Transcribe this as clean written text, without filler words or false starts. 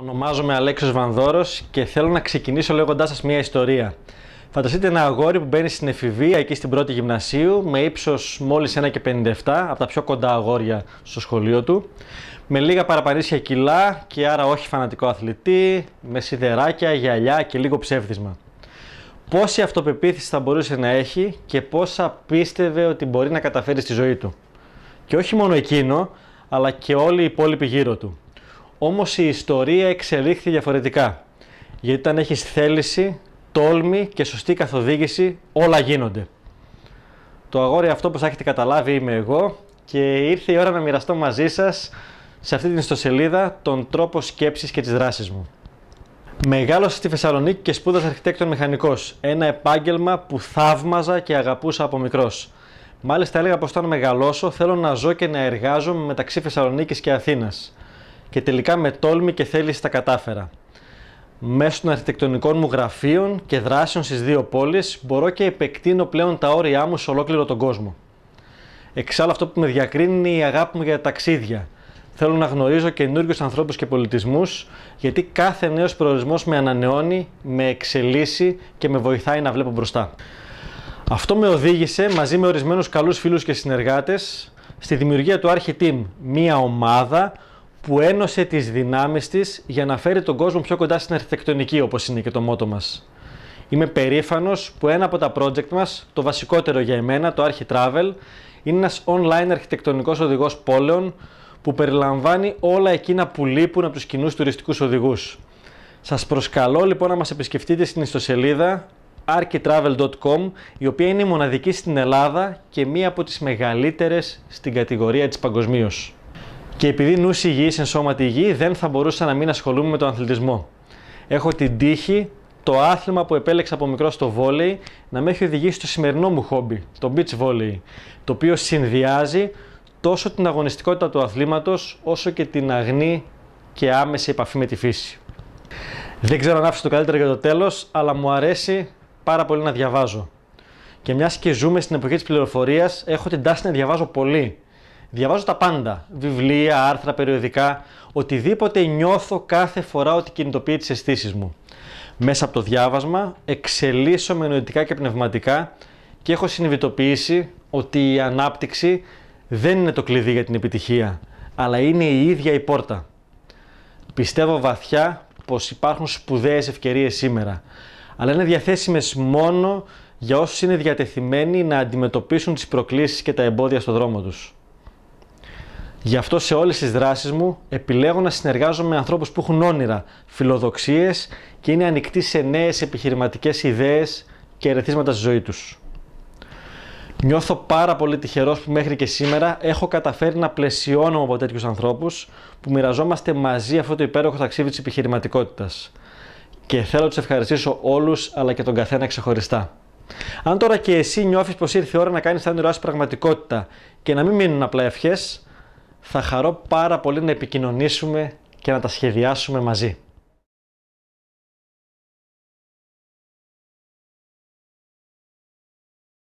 Ονομάζομαι Αλέξιος Βανδώρος και θέλω να ξεκινήσω λέγοντάς σας μια ιστορία. Φανταστείτε ένα αγόρι που μπαίνει στην εφηβεία εκεί στην πρώτη γυμνασίου με ύψος μόλις 1,57, από τα πιο κοντά αγόρια στο σχολείο του, με λίγα παραπανήσια κιλά και άρα όχι φανατικό αθλητή, με σιδεράκια, γυαλιά και λίγο ψεύδισμα. Πόση αυτοπεποίθηση θα μπορούσε να έχει και πόσα πίστευε ότι μπορεί να καταφέρει στη ζωή του. Και όχι μόνο εκείνο, αλλά και όλοι οι υπόλοιποι γύρω του. Όμως η ιστορία εξελίχθηκε διαφορετικά, γιατί όταν έχεις θέληση, τόλμη και σωστή καθοδήγηση, όλα γίνονται. Το αγόρι αυτό, όπως έχετε καταλάβει, είμαι εγώ και ήρθε η ώρα να μοιραστώ μαζί σας σε αυτή την ιστοσελίδα τον τρόπο σκέψης και τις δράσεις μου. Μεγάλωσα στη Θεσσαλονίκη και σπούδασα αρχιτέκτον μηχανικός, ένα επάγγελμα που θαύμαζα και αγαπούσα από μικρός. Μάλιστα έλεγα πως όταν μεγαλώσω θέλω να ζω και να εργάζομαι μεταξύ Θεσσαλονίκης και Αθήνας. Και τελικά με τόλμη και θέληση τα κατάφερα. Μέσω των αρχιτεκτονικών μου γραφείων και δράσεων στις δύο πόλεις μπορώ και επεκτείνω πλέον τα όρια μου σε ολόκληρο τον κόσμο. Εξάλλου αυτό που με διακρίνει είναι η αγάπη μου για τα ταξίδια. Θέλω να γνωρίζω καινούριους ανθρώπους και πολιτισμούς, γιατί κάθε νέος προορισμός με ανανεώνει, με εξελίσσει και με βοηθάει να βλέπω μπροστά. Αυτό με οδήγησε μαζί με ορισμένους καλούς φίλους και συνεργάτες στη δημιουργία του Architeam, μια ομάδα που ένωσε τις δυνάμεις της για να φέρει τον κόσμο πιο κοντά στην αρχιτεκτονική, όπως είναι και το μότο μας. Είμαι περήφανος που ένα από τα project μας, το βασικότερο για εμένα, το Architravel, είναι ένας online αρχιτεκτονικός οδηγός πόλεων που περιλαμβάνει όλα εκείνα που λείπουν από τους κοινούς τουριστικούς οδηγούς. Σας προσκαλώ λοιπόν να μας επισκεφτείτε στην ιστοσελίδα architravel.com, η οποία είναι η μοναδική στην Ελλάδα και μία από τις μεγαλύτερες στην κατηγορία της παγκοσμίως. Και επειδή νους υγιής εν σώματι υγιή, δεν θα μπορούσα να μην ασχολούμαι με τον αθλητισμό. Έχω την τύχη, το άθλημα που επέλεξα από μικρό στο βόλεϊ, να με έχει οδηγήσει στο σημερινό μου χόμπι, το beach volley, το οποίο συνδυάζει τόσο την αγωνιστικότητα του αθλήματος, όσο και την αγνή και άμεση επαφή με τη φύση. Δεν ξέρω αν άφησα το καλύτερο για το τέλος, αλλά μου αρέσει πάρα πολύ να διαβάζω. Και μιας και ζούμε στην εποχή της πληροφορίας, έχω την τάση να διαβάζω πολύ. Διαβάζω τα πάντα, βιβλία, άρθρα, περιοδικά, οτιδήποτε νιώθω κάθε φορά ότι κινητοποιεί τις αισθήσεις μου. Μέσα από το διάβασμα εξελίσσομαι νοητικά και πνευματικά και έχω συνειδητοποιήσει ότι η ανάπτυξη δεν είναι το κλειδί για την επιτυχία, αλλά είναι η ίδια η πόρτα. Πιστεύω βαθιά πως υπάρχουν σπουδαίες ευκαιρίες σήμερα, αλλά είναι διαθέσιμες μόνο για όσους είναι διατεθειμένοι να αντιμετωπίσουν τις προκλήσεις και τα εμπόδια στον δρόμο τους. Γι' αυτό σε όλες τις δράσεις μου επιλέγω να συνεργάζομαι με ανθρώπους που έχουν όνειρα, φιλοδοξίες και είναι ανοιχτοί σε νέες επιχειρηματικές ιδέες και ερεθίσματα στη ζωή τους. Νιώθω πάρα πολύ τυχερός που μέχρι και σήμερα έχω καταφέρει να πλαισιώνομαι από τέτοιους ανθρώπους που μοιραζόμαστε μαζί αυτό το υπέροχο ταξίδι της επιχειρηματικότητας. Και θέλω να τους ευχαριστήσω όλους, αλλά και τον καθένα ξεχωριστά. Αν τώρα και εσύ νιώθεις πως ήρθε η ώρα να κάνεις τα όνειρά σου πραγματικότητα και να μην μείνουν απλά ευχές, θα χαρώ πάρα πολύ να επικοινωνήσουμε και να τα σχεδιάσουμε μαζί.